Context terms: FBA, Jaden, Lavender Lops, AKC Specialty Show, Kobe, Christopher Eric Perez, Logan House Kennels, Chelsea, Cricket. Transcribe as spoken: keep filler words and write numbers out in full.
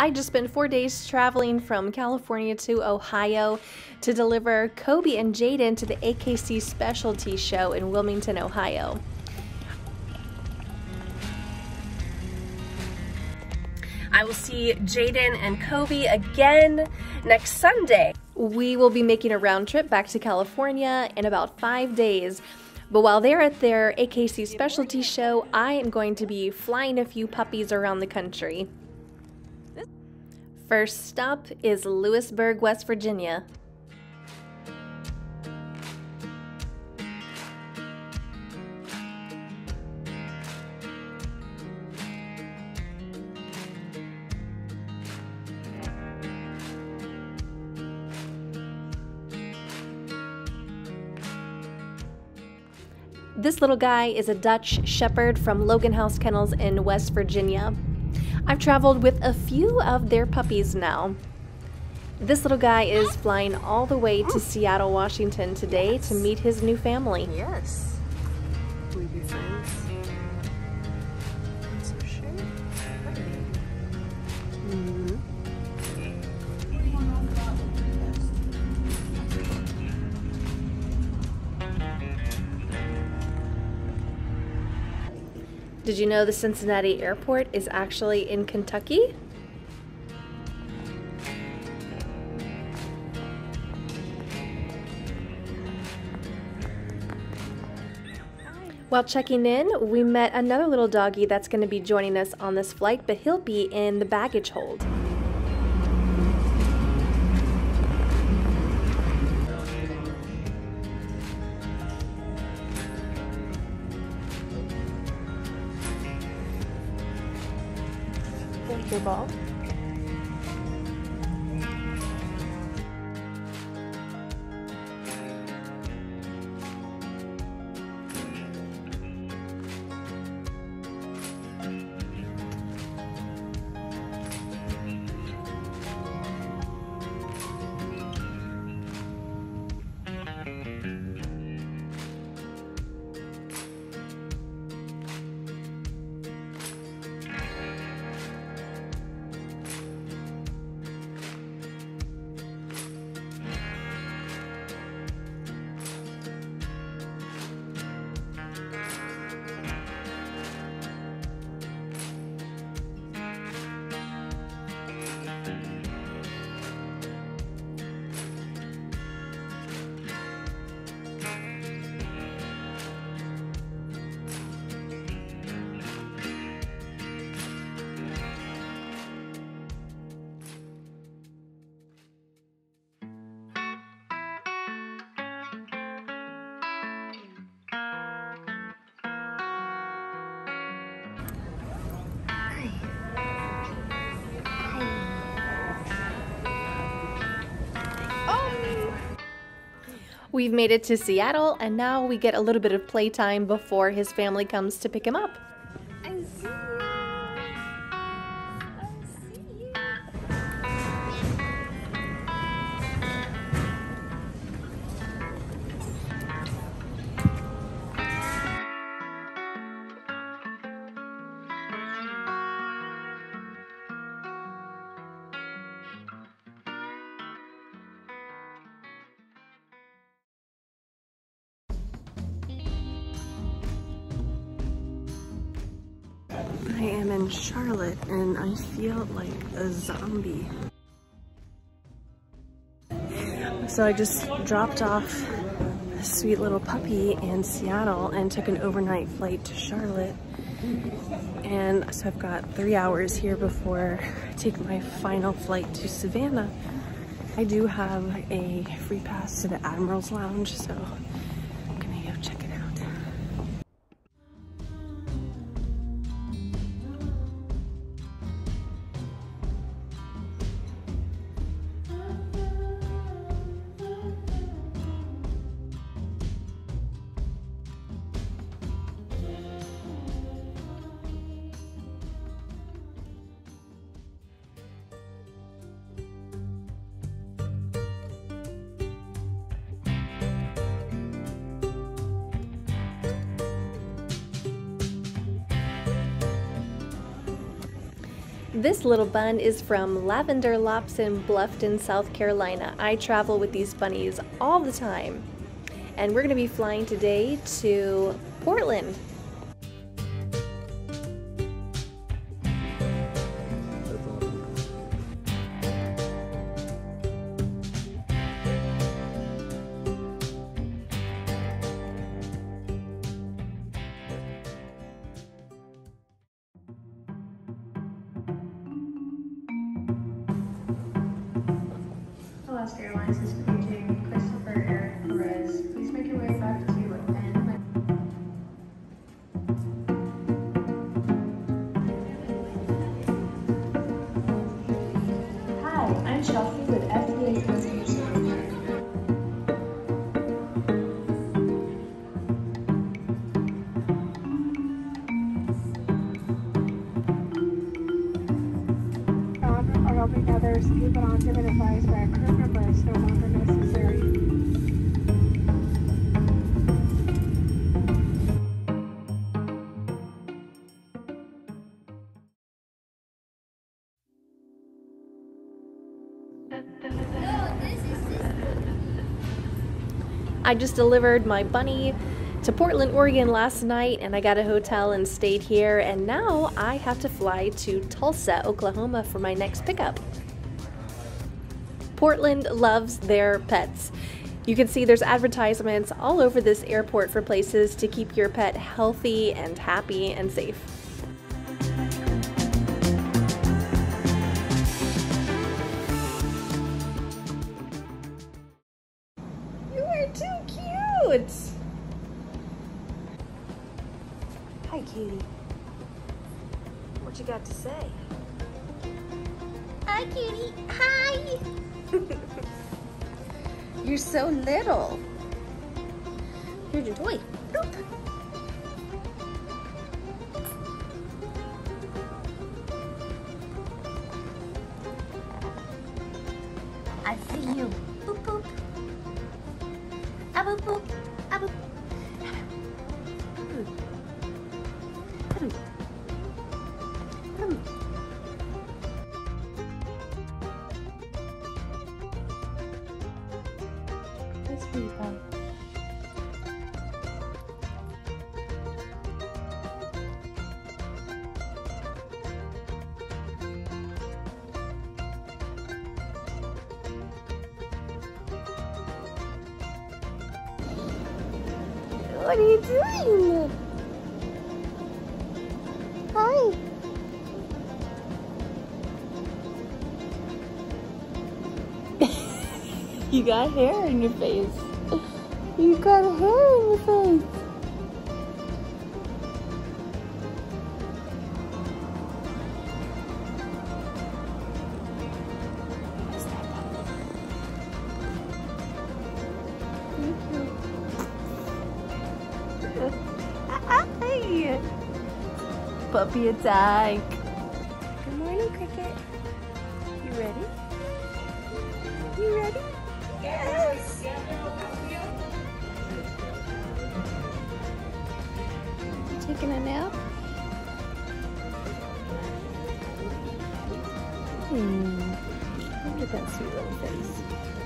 I just spent four days traveling from California to Ohio to deliver Kobe and Jaden to the A K C Specialty Show in Wilmington, Ohio. I will see Jaden and Kobe again next Sunday. We will be making a round trip back to California in about five days. But while they're at their A K C Specialty Show, I am going to be flying a few puppies around the country. First stop is Lewisburg, West Virginia. This little guy is a Dutch Shepherd from Logan House Kennels in West Virginia. I've traveled with a few of their puppies now. This little guy is flying all the way to Seattle, Washington today to meet his new family. Yes. We be friends. I'm so sure. Mm-hmm. Did you know the Cincinnati airport is actually in Kentucky? While checking in, we met another little doggy that's going to be joining us on this flight, but he'll be in the baggage hold. Your ball. We've made it to Seattle, and now we get a little bit of playtime before his family comes to pick him up. I see you. I see you. I am in Charlotte, and I feel like a zombie. So I just dropped off a sweet little puppy in Seattle and took an overnight flight to Charlotte. And so I've got three hours here before I take my final flight to Savannah. I do have a free pass to the Admiral's Lounge, so I'm gonna go check it out. This little bun is from Lavender Lops in Bluffton, South Carolina. I travel with these bunnies all the time. And we're going to be flying today to Portland. Alaska Airlines is greeting Christopher Eric Perez. Please make your way back to and... Hi, I'm Chelsea with F B A Customer Service. Some are helping others, even on given advice by a crew member is no longer necessary. I just delivered my bunny to Portland, Oregon last night, and I got a hotel and stayed here, and now I have to fly to Tulsa, Oklahoma for my next pickup. Portland loves their pets. You can see there's advertisements all over this airport for places to keep your pet healthy and happy and safe. You are too cute! Hi, cutie. What you got to say? Hi, cutie. Hi! You're so little. Here's your toy. Oop. I see you. Boop, boop. Ah, boop, boop. Ah, boop. It's pretty fun. What are you doing? Hi. You got hair in your face. You got hair in your face. Where's that puppy? Hi. Puppy attack. Good morning, Cricket. You ready? You ready? Yes! Taking a nap? Hmm. Look at that sweet little face.